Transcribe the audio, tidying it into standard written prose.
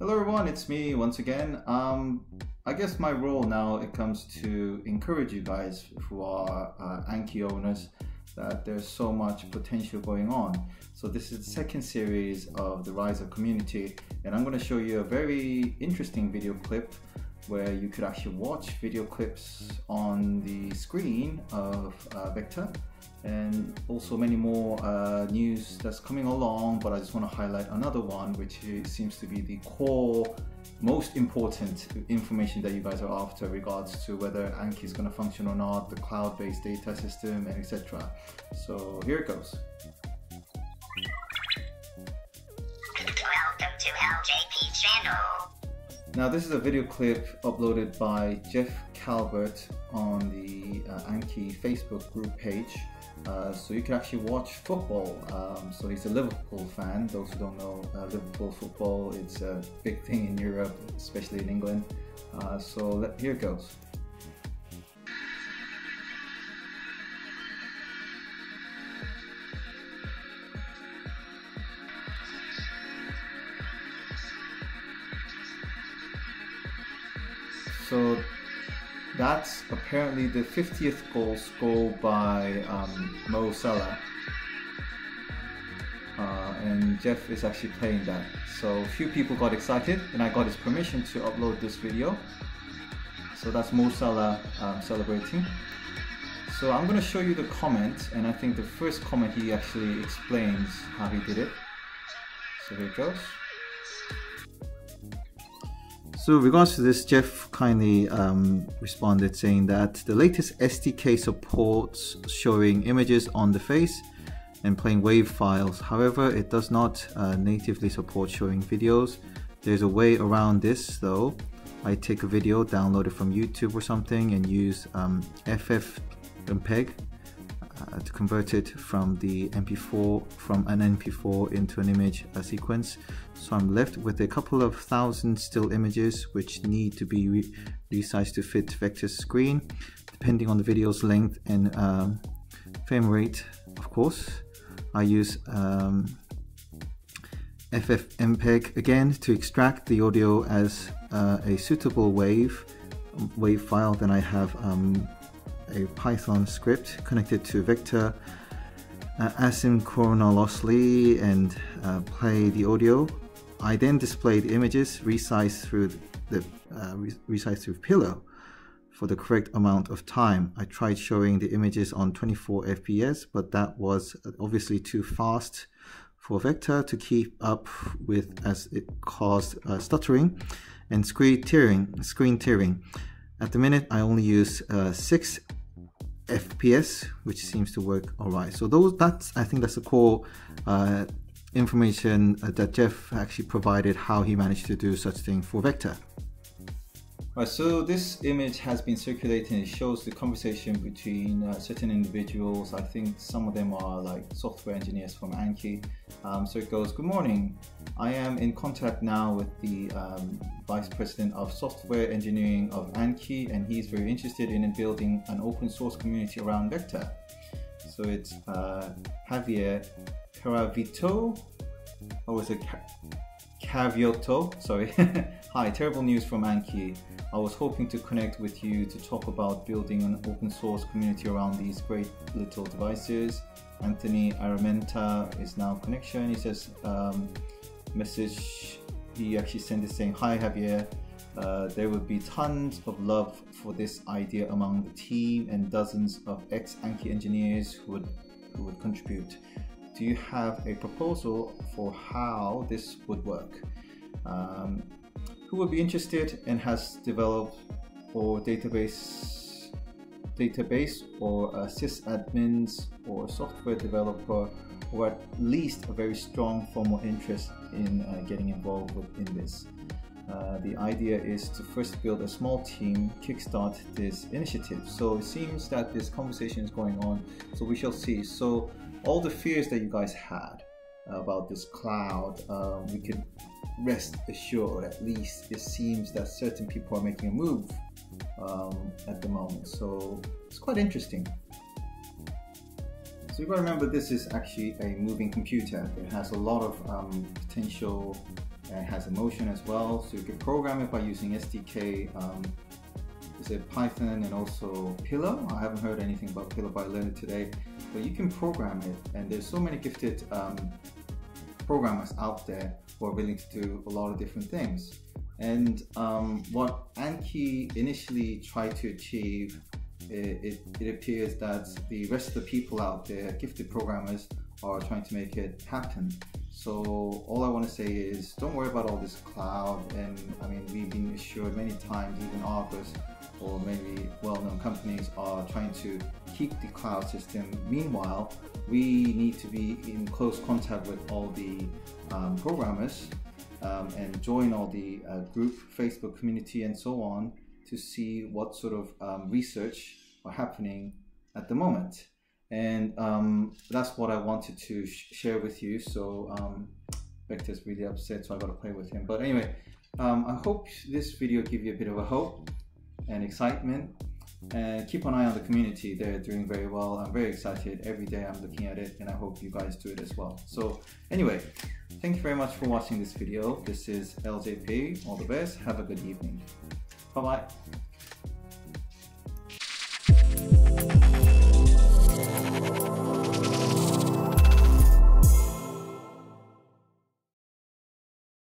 Hello everyone, it's me once again. I guess my role now, it comes to encourage you guys who are Anki owners that there's so much potential going on. So this is the second series of the Rise of Community, and I'm going to show you a very interesting video clip where you could actually watch video clips on the screen of Vector, and also many more news that's coming along, but I just want to highlight another one which seems to be the core most important information that you guys are after regards to whether Anki is going to function or not, the cloud-based data system, and etc. So here it goes. Welcome to LJP channel. Now this is a video clip uploaded by Jeff Calvert on the Anki Facebook group page. So you can actually watch football. So he's a Liverpool fan. Those who don't know Liverpool football, it's a big thing in Europe, especially in England. Here it goes. So that's apparently the 50th goal scored by Mo Salah, and Jeff is actually playing that. So a few people got excited, and I got his permission to upload this video. So that's Mo Salah celebrating. So I'm going to show you the comment, and I think the first comment he actually explains how he did it. So here it goes. So in regards to this, Jeff kindly responded saying that the latest SDK supports showing images on the face and playing WAV files. However, it does not natively support showing videos. There's a way around this though. I take a video, download it from YouTube or something, and use FFmpeg to convert it from the an MP4 into an image sequence. So I'm left with a couple of thousand still images which need to be resized to fit Vector's screen, depending on the video's length and frame rate. Of course, I use FFmpeg again to extract the audio as a suitable WAV file. Then I have a Python script connected to Vector asynchronously and play the audio. I then display the images resized through Pillow for the correct amount of time. I tried showing the images on 24 FPS, but that was obviously too fast for Vector to keep up with, as it caused stuttering and screen tearing. At the minute, I only use 6 FPS, which seems to work all right. So I think that's the core information that Jeff actually provided, how he managed to do such thing for Vector. Right, so this image has been circulating. It shows the conversation between certain individuals. I think some of them are like software engineers from Anki. So it goes, "Good morning. I am in contact now with the Vice President of Software Engineering of Anki, and he's very interested in building an open source community around Vector." So it's Javier Caravito. Or was it Caravito? Sorry. "Hi, terrible news from Anki. I was hoping to connect with you to talk about building an open source community around these great little devices." Anthony Armenta is now connection. He says, message, he actually sent it saying, "Hi Javier, there would be tons of love for this idea among the team and dozens of ex-Anki engineers who would contribute. Do you have a proposal for how this would work? Who would be interested and has developed or database or sysadmins or software developer, or at least a very strong formal interest in getting involved in this? The idea is to first build a small team, kickstart this initiative." So it seems that this conversation is going on, so we shall see. So all the fears that you guys had about this cloud, we could rest assured, at least it seems that certain people are making a move at the moment. So it's quite interesting. So you gotta remember, this is actually a moving computer. It has a lot of potential and it has a motion as well. So you can program it by using SDK, is it Python and also Pillow? I haven't heard anything about Pillow, but I learned it today. But you can program it, and there's so many gifted programmers out there who are willing to do a lot of different things. And what Anki initially tried to achieve, it appears that the rest of the people out there, gifted programmers, are trying to make it happen. So all I want to say is, don't worry about all this cloud. And I mean, we've been assured many times, even Arbus or maybe well-known companies are trying to keep the cloud system. Meanwhile, we need to be in close contact with all the programmers and join all the group, Facebook community and so on, to see what sort of research are happening at the moment. And that's what I wanted to share with you. So Vector's really upset, so I got to play with him. But anyway, I hope this video gave you a bit of a hope and excitement. And keep an eye on the community. They're doing very well. I'm very excited. Every day I'm looking at it, and I hope you guys do it as well. So anyway, thank you very much for watching this video. This is LJP. All the best. Have a good evening. Bye-bye.